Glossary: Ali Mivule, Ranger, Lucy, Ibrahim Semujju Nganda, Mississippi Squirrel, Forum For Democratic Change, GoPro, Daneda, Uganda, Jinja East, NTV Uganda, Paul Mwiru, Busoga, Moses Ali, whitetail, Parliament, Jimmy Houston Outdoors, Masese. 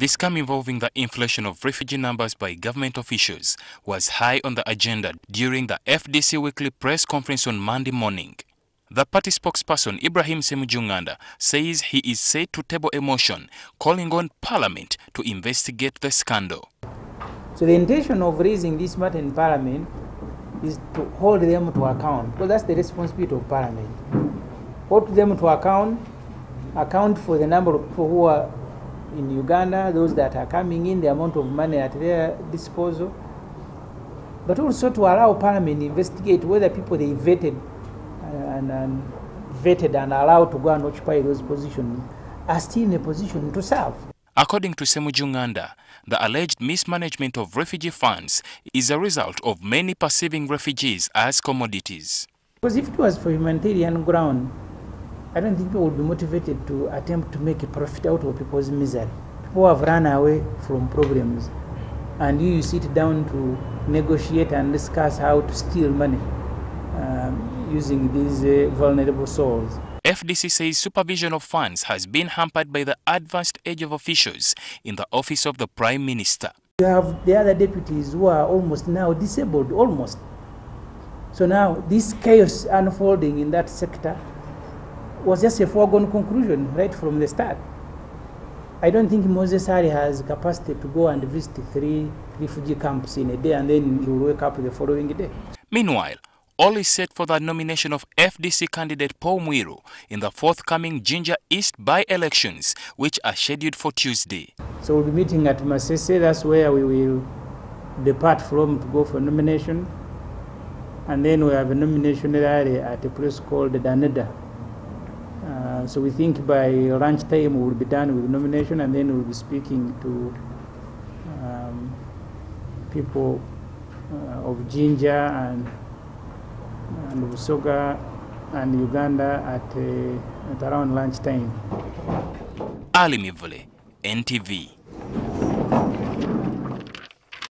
The scam involving the inflation of refugee numbers by government officials was high on the agenda during the FDC weekly press conference on Monday morning. The party spokesperson Ibrahim Semujju Nganda says he is set to table a motion calling on Parliament to investigate the scandal. So the intention of raising this matter in Parliament is to hold them to account, because that's the responsibility of Parliament. Hold them to account for the number of people who are in Uganda, those that are coming in, the amount of money at their disposal, but also to allow Parliament to investigate whether people they vetted and allowed to go and occupy those positions are still in a position to serve. According to Semujju Nganda, the alleged mismanagement of refugee funds is a result of many perceiving refugees as commodities. Because if it was for humanitarian ground, I don't think people would be motivated to attempt to make a profit out of people's misery. People have run away from problems, and you sit down to negotiate and discuss how to steal money using these vulnerable souls. FDC says supervision of funds has been hampered by the advanced age of officials in the office of the Prime Minister. You have the other deputies who are almost now disabled, almost. So now this chaos unfolding in that sector was just a foregone conclusion right from the start. I don't think Moses Ali has capacity to go and visit 3 refugee camps in a day and then he will wake up the following day. Meanwhile, all is set for the nomination of FDC candidate Paul Mwiru in the forthcoming Jinja East by-elections, which are scheduled for Tuesday. So we'll be meeting at Masese. That's where we will depart from to go for nomination. And then we have a nomination rally at a place called Daneda. So we think by lunchtime we will be done with nomination, and then we'll be speaking to people of Jinja and Busoga and Uganda at around lunchtime. Ali Mivule, NTV.